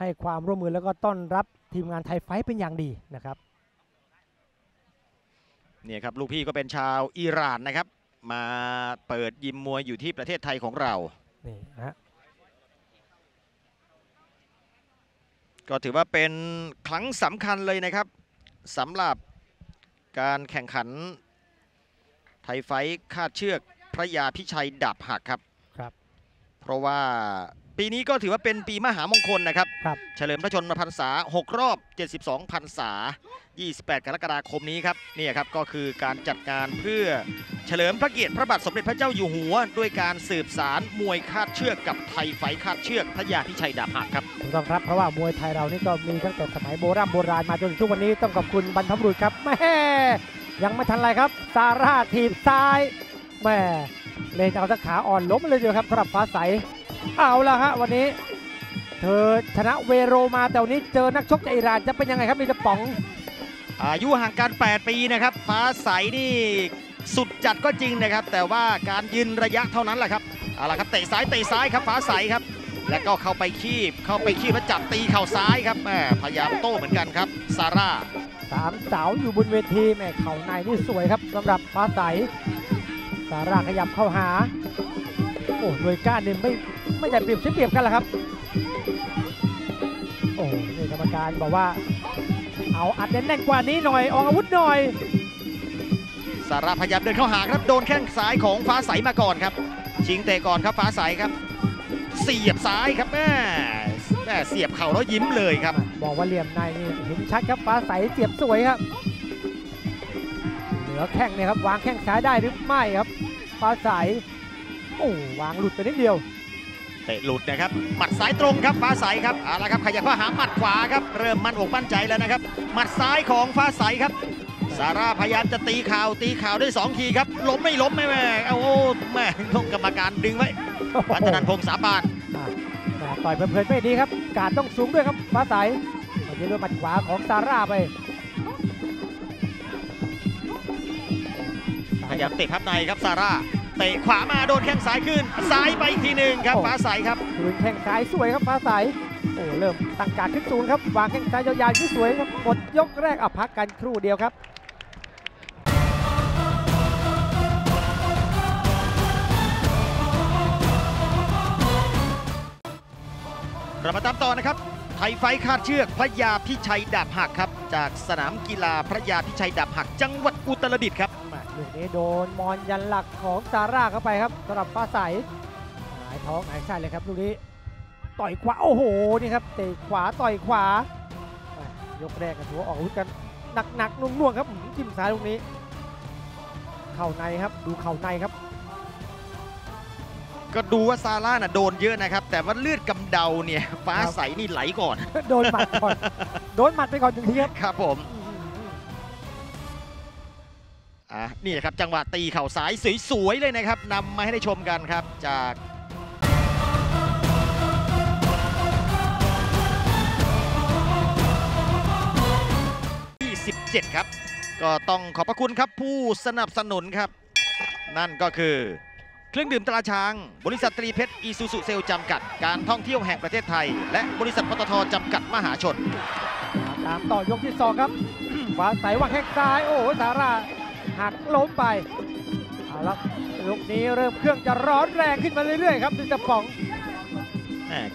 ให้ความร่วมมือแล้วก็ต้อนรับทีมงานไทยไฟท์เป็นอย่างดีนะครับเนี่ยครับลูกพี่ก็เป็นชาวอิหร่านนะครับมาเปิดยิมมวยอยู่ที่ประเทศไทยของเรานี่นะก็ถือว่าเป็นครั้งสำคัญเลยนะครับสำหรับการแข่งขันไทยไฟท์คาดเชือกพระยาพิชัยดาบหักครับครับเพราะว่าปีนี้ก็ถือว่าเป็นปีมหามงคลนะครับเฉลิมพระชนมพรรษา6รอบ72พรรษา28กรกฎาคมนี้ครับนี่ครับก็คือการจัดการเพื่อเฉลิมพระเกียรติพระบาทสมเด็จพระเจ้าอยู่หัวด้วยการสืบสานมวยคาดเชือกกับไทยไฟคาดเชือกพระยาพิชัยดาบหักครับถูกต้องครับเพราะว่ามวยไทยเรานี่ก็มีตั้งแต่สมัยโบราณมาจนถึงทุกวันนี้ต้องขอบคุณบรรพบุรุษครับแม่ยังไม่ทันไรครับซาร่าถีบซ้ายแม่เลนเอาสักขาอ่อนล้มเลยเดียวครับสำหรับฟ้าใสเอาละฮะวันนี้เธอชนะเวโรมาแต่วันนี้เจอนักชกจากอิหร่านจะเป็นยังไงครับมีตะป๋องอายุห่างกัน8ปีนะครับฟ้าใสนี่สุดจัดก็จริงนะครับแต่ว่าการยืนระยะเท่านั้นแหละครับเอาละครับเตะซ้ายครับฟ้าใสครับแล้วก็เข้าไปคีบแล้วจับตีเข่าซ้ายครับแม่พยายามโต้เหมือนกันครับซาร่าสามสาวอยู่บนเวทีแม่เข่าในนี่สวยครับสำหรับฟ้าใสซาร่าขยับเข้าหาโอ้หน่วยก้านนี่ไม่ได้เปรียบเสียเปรียบกันล่ะครับโอ้นี่กรรมการบอกว่าเอาอัดแน่นกว่านี้หน่อยออกอาวุธหน่อยซาร่าพยายามเดินเข้าหาครับโดนแข้งซ้ายของฟ้าใสมาก่อนครับชิงเตะก่อนครับฟ้าใสครับเสียบซ้ายครับแม่เสียบเข่าแล้วยิ้มเลยครับบอกว่าเหลี่ยมในนี่เห็นชัดครับฟ้าใสเสียบสวยครับเหนือแข้งเนี่ยครับวางแข้งซ้ายได้หรือไม่ครับฟ้าใสโอ้วางหลุดไปนิดเดียวเตะหลุดนะครับหมัดซ้ายตรงครับฟ้าใสครับเอาละครับขยับเข้าหาหมัดขวาครับเริ่มมั่นอกมั่นใจแล้วนะครับหมัดซ้ายของฟ้าใสครับซาร่าพยายามจะตีข่าวด้วย2ทีครับล้มไม่ล้มแม่เอาโอ้แม่ต้องกรรมการดึงไว้พัฒนันพงษ์สาบานต่อยเพลินไม่ดีครับการต้องสูงด้วยครับฟ้าใสมาเจอด้วยหมัดขวาของซาร่าไปพยายามเตะพับในครับซาร่าเตะขวามาโดนแข้งซ้ายขึ้นซ้ายไปอีกทีหนึ่งครับฟ้าใสครับคืนแข้งซ้ายสวยครับฟ้าใสโอ้เริ่มตั้งการขึ้นสูงครับวางแข้งซ้ายยาวๆที่สวยครับหมดยกแรกพักกันครู่เดียวครับเรามาตามต่อนะครับไทยไฟท์คาดเชือกพระยาพิชัยดาบหักครับจากสนามกีฬาพระยาพิชัยดาบหักจังหวัดอุตรดิตถ์ครับลูกนี้โดนมอนยันหลักของซาร่าเข้าไปครับสำหรับฟ้าใสหายท้องหายไส้เลยครับลูกนี้ต่อยขวาโอ้โหนี่ครับเตะขวาต่อยขวายกแรกกันถือว่าออกอาวุธกันหนักนุ่งๆครับจิ้มซ้ายลูกนี้เข่าในครับดูเข่าในครับก็ดูว่าซาร่าน่ะโดนเยอะนะครับแต่ว่าเลือดกำเดาเนี่ยฟ้าใสนี่ไหลก่อนโดนหมัดก่อนโดนหมัดไปก่อนจริงๆครับผมนี่นะครับจังหวะตีเข่าซ้ายสวยๆเลยนะครับนำมาให้ได้ชมกันครับจาก27ครับก็ต้องขอบพระคุณครับผู้สนับสนุนครับนั่นก็คือเครื่องดื่มตราช้างบริษัทตรีเพชรอีซูซูเซลจำกัดการท่องเที่ยวแห่งประเทศไทยและบริษัทปตท.จำกัดมหาชนตามต่อยกที่2ครับฟ้าใสวางแข้งซ้ายโอ้โหซาร่าหักล้มไปเอาละลูกนี้เริ่มเครื่องจะร้อนแรงขึ้นมาเรื่อยๆครับดิจิป๋อง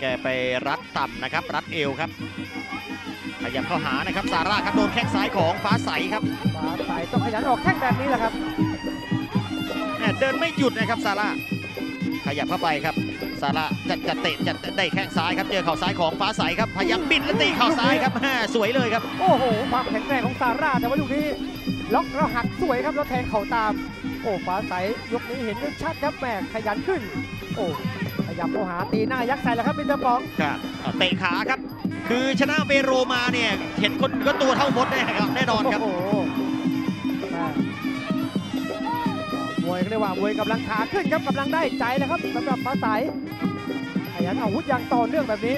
แกไปรัดต่ำนะครับรัดเอวครับพยายามเข้าหานะครับซาร่าครับโดนแข้งซ้ายของฟ้าใสครับฟ้าใสต้องขยันออกแข้งแบบนี้แหละครับเดินไม่หยุดนะครับซาร่าขยับเข้าไปครับซาร่าจะเตะจะได้แข้งซ้ายครับเจอเข่าซ้ายของฟ้าใสครับพยายามบิดและตีเข่าซ้ายครับสวยเลยครับโอ้โหความแข็งแรงของซาร่าแต่ว่าลูกนี้ล็อกแล้วหักสวยครับแล้วแทงเข่าตามโอ้ฟ้าใสยกนี้เห็นได้ชัดครับแม่ขยันขึ้นโอ้ขยับโมหาตีหน้ายักษ์ใส่แล้วครับมินเตอร์ปองเตะขาครับคือชนะเวโรมาเนี่ยเห็นคนก็ตัวเท่ามดแน่นอนครับมวยก็ได้ว่ามวยกำลังขาขึ้นครับกำลังได้ใจแล้วครับสำหรับฟ้าใสขยันอาวุธอย่างต่อเนื่องแบบนี้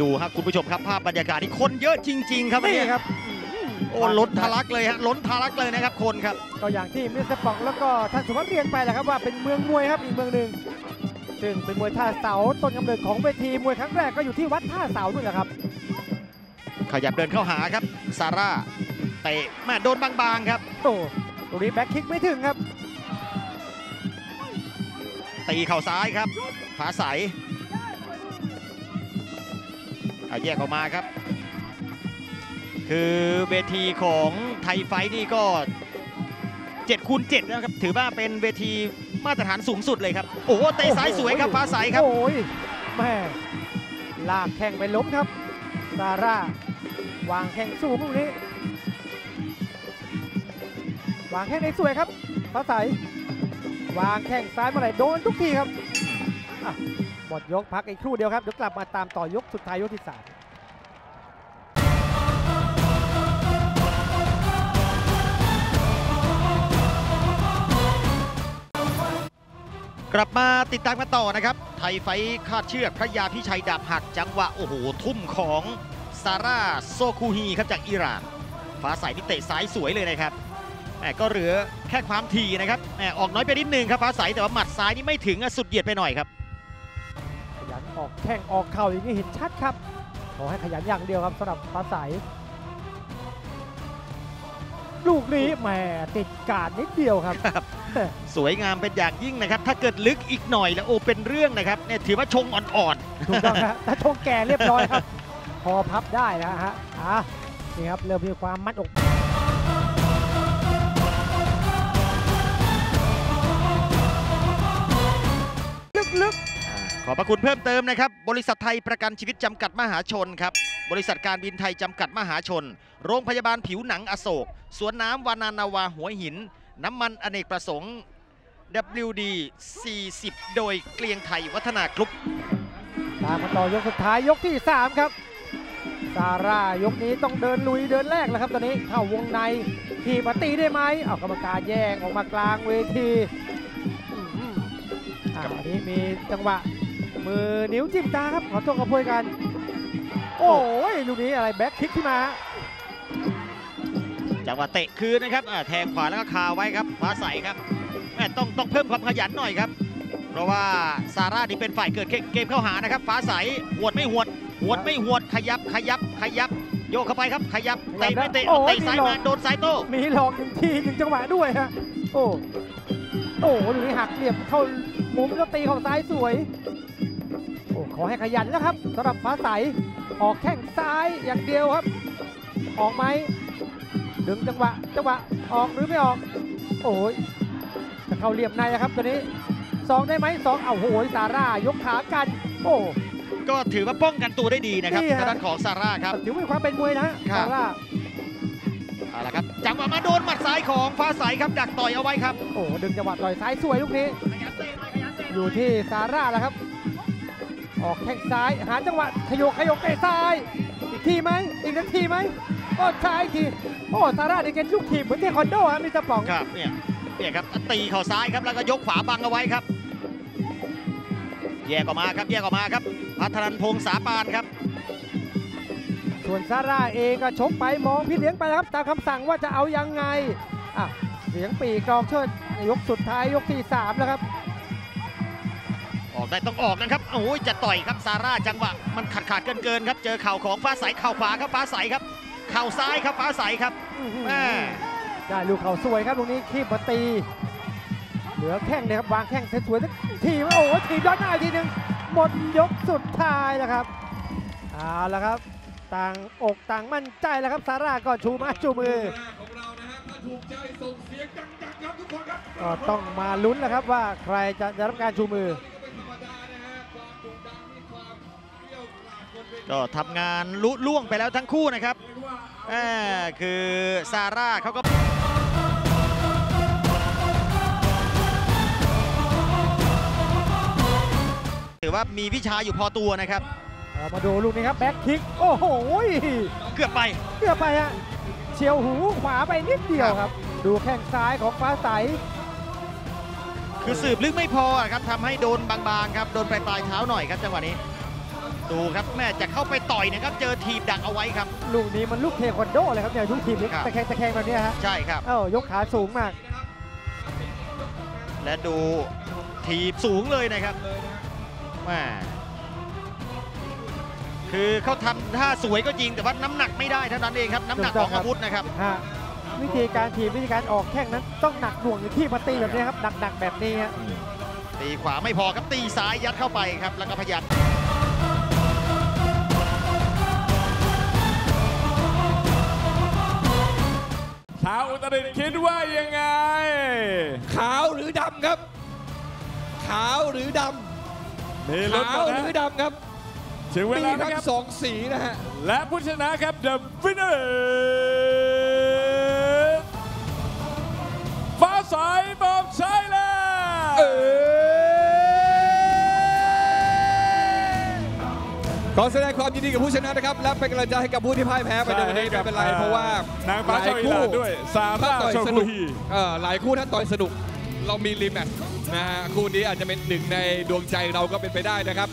ดูครับคุณผู้ชมครับภาพบรรยากาศที่คนเยอะจริงๆครับนี่ครับโอ้ล้นทะลักเลยฮะล้นทะลักเลยนะครับคนครับก็อย่างที่มิสเตอร์ป๋องแล้วก็ท่านสุภาพเรียนไปแหละครับว่าเป็นเมืองมวยครับอีกเมืองหนึ่ง ซึ่งเป็นมวยท่าเสาต้นกำเนิดของเวทีมวยครั้งแรกก็อยู่ที่วัดท่าเสาด้วยนะครับขยับเดินเข้าหาครับซาร่าเตะแม่โดนบางๆครับโอ้ตรงนี้แบ็คคิกไม่ถึงครับตีเข่าซ้ายครับผาใสเอาแยกออกมาครับคือเวทีของไทยไฟท์นี่ก็7x7นะครับถือว่าเป็นเวทีมาตรฐานสูงสุดเลยครับโอ้โหเตะซ้ายสวยครับผาใสครับโอ้ยแม่ลากแข้งไปล้มครับซาร่าวางแข้งสูงตรงนี้วางแข้งในสวยครับผาใสวางแข้งซ้ายเมื่อไหร่โดนทุกทีครับหมดยกพักอีกครู่เดียวครับเดี๋ยวกลับมาตามต่อยกสุดท้ายยกที่3กลับมาติดตามกันต่อนะครับไทยไฟท์คาดเชือกพระยาพิชัยดาบหักจังหวะโอ้โหทุ่มของซาร่าโซคูฮีครับจากอิหร่านฟ้าใสนี่เตะซ้ายสวยเลยนะครับแต่ก็เหลือแค่ความถี่นะครับแต่ออกน้อยไปนิดนึงครับฟ้าใสแต่ว่าหมัดซ้ายนี่ไม่ถึงสุดเหยียดไปหน่อยครับขยันออกแข้งออกเข่าอย่างนี้เห็นชัดครับขอให้ขยันอย่างเดียวครับสำหรับฟ้าใสลูกนี้แหมติดการนิดเดียวครับสวยงามเป็นอย่างยิ่งนะครับถ้าเกิดลึกอีกหน่อยแล้วโอเป็นเรื่องนะครับเนี่ยถือว่าชงอ่อนๆถูกต้องครับถ้าชงแก่เรียบร้อยครับพอพับได้นะฮะนี่ครับเริ่มมีความมัดอกลึกๆขอบพระคุณเพิ่มเติมนะครับบริษัทไทยประกันชีวิตจำกัดมหาชนครับบริษัทการบินไทยจำกัดมหาชนโรงพยาบาลผิวหนังอโศกสวนน้ำวานานาวาหัวหินน้ำมันอเนกประสงค์ WD-40 โดยเกลียงไทยวัฒนากรุ๊ปตามมาต่อยกสุดท้ายยกที่3ครับซาร่ายกนี้ต้องเดินลุยเดินแรกแล้วครับตอนนี้เข้าวงในทีมาตีได้ไหมเอากรรมการแยกออกมากลางเวทีอันนี้มีจังหวะมือนิ้วจิ้มตาครับขอโทษขอโพยกันโอ้ยลูกนี้อะไรแบ็คคิกที่มาจังหวะเตะคืนนะครับแทงขวาแล้วก็คาไว้ครับฟ้าใสครับแม่ต้องเพิ่มความขยันหน่อยครับเพราะว่าซาร่านี่เป็นฝ่ายเกิดเกมเข้าหานะครับฟ้าใสหวดไม่หวดหวดไม่หวดขยับโยกเข้าไปครับขยับเตะไม่เตะเตะซ้ายมาโดนซ้ายโต้มีหลอกหนึ่งจังหวะด้วยฮะโอ้โหลูกนี้หักเหลี่ยมเข้ามุมแล้วตีเข้าซ้ายสวยโอ้ขอให้ขยันแล้วครับสำหรับฟ้าใสออกแข้งซ้ายอย่างเดียวครับออกไหมดึงจังหวะออกหรือไม่ออกโอ้ยจะเข้าเหลี่ยมในนะครับตัวนี้2ได้ไหม2เอาโหยซาร่ายกขากันโอ้ก็ถือว่าป้องกันตัวได้ดีนะครับทางด้านของซาร่าครับถือว่ามีความเป็นมวยนะซาร่าเอาละครับจังหวะมาโดนหมัดซ้ายของฟ้าใสครับดักต่อยเอาไว้ครับโอ้ดึงจังหวะต่อยซ้ายสวยลูกนี้อยู่ที่ซาร่าแล้วครับออกแข้งซ้ายหาจังหวะขยกไปซ้ายอีกทีไหมอีกสักทีไหมโอ้ซ้ายทีโอ้ซาร่านี่แกลูกทีบเหมือนเทควันโดครับมีตะป่องครับเนี่ยครับตีเข่าซ้ายครับแล้วก็ยกขวาบังเอาไว้ครับแยกออกมาครับพัทรันพงษ์สาปานครับส่วนซาร่าเองก็ชกไปมองพี่เลี้ยงไปครับตามคำสั่งว่าจะเอายังไงเสียงปีกรองเชิดยกสุดท้ายยกที่3แล้วครับออกได้ต้องออกนะครับโอ้ยจะต่อยครับซาร่าจังหวะมันขาดเกินครับเจอเข่าของฟ้าใสเข่าขวาครับฟ้าใสครับเข่าซ้ายครับฟ้าใสครับได้ลูกเข่าสวยครับตรงนี้ขีบมาตีเหลือแข้งเลยครับวางแข้งสวยๆทีโอ้โหทีด้านหน้าทีนึงหมดยกสุดท้ายแล้วครับเอาละครับต่างอกต่างมั่นใจแล้วครับซาร่าก็ชูไม้ชูมือของเรานะฮะถูกใจส่งเสียงดังๆครับทุกคนครับก็ต้องมาลุ้นนะครับว่าใครจะได้รับการชูมือก็ทำงานลุล่วงไปแล้วทั้งคู่นะครับคือซาร่าเขาก็ถือว่ามีวิชาอยู่พอตัวนะครับมาดูลูกนี้ครับแบ็คคิกโอ้โหเกือบไปฮะเฉียวหูขวาไปนิดเดียวครับดูแข้งซ้ายของฟ้าใสคือสืบลึกไม่พอครับทำให้โดนบางๆครับโดนไปปลายเท้าหน่อยครับจังหวะนี้ดูครับแม่จะเข้าไปต่อยนะครับเจอทีบดักเอาไว้ครับลูกนี้มันลูกเทควันโดเลยครับเนี่ยทุกทีมตะแคงแบบนี้ฮะใช่ครับยกขาสูงมากและดูทีบสูงเลยนะครับ มาคือเขาทำท่าสวยก็จริงแต่ว่าน้ำหนักไม่ได้เท่านั้นเองครับน้ำหนักของอาวุธนะครับวิธีการถีบวิธีการออกแข้งนั้นต้องหนักหน่วงอยู่ที่มาตีแบบนี้ครับหนักๆแบบนี้ครับตีขวาไม่พอครับตีซ้ายยัดเข้าไปครับแล้วก็พยัดชาวอุตรดิตถ์คิดว่ายังไงขาวหรือดำครับขาวหรือดำขาวหรือดำครับถึงเวลาทั้งสองสีนะฮะและผู้ชนะครับ The Winner ฟ้าใสบอมใช้แล้วขอแสดงความยินดีกับผู้ชนะนะครับและเป็นกำลังใจให้กับผู้ที่พ่ายแพ้ไปในวันนี้ไม่เป็นไรเพราะว่านางฟ้าชาวอีสานด้วยซาร่าชาวกุฮีหลายคู่นั้นต่อยสนุกเรามีรีแมตช์นะฮะคู่นี้อาจจะเป็นหนึ่งในดวงใจเราก็เป็นไปได้นะครับ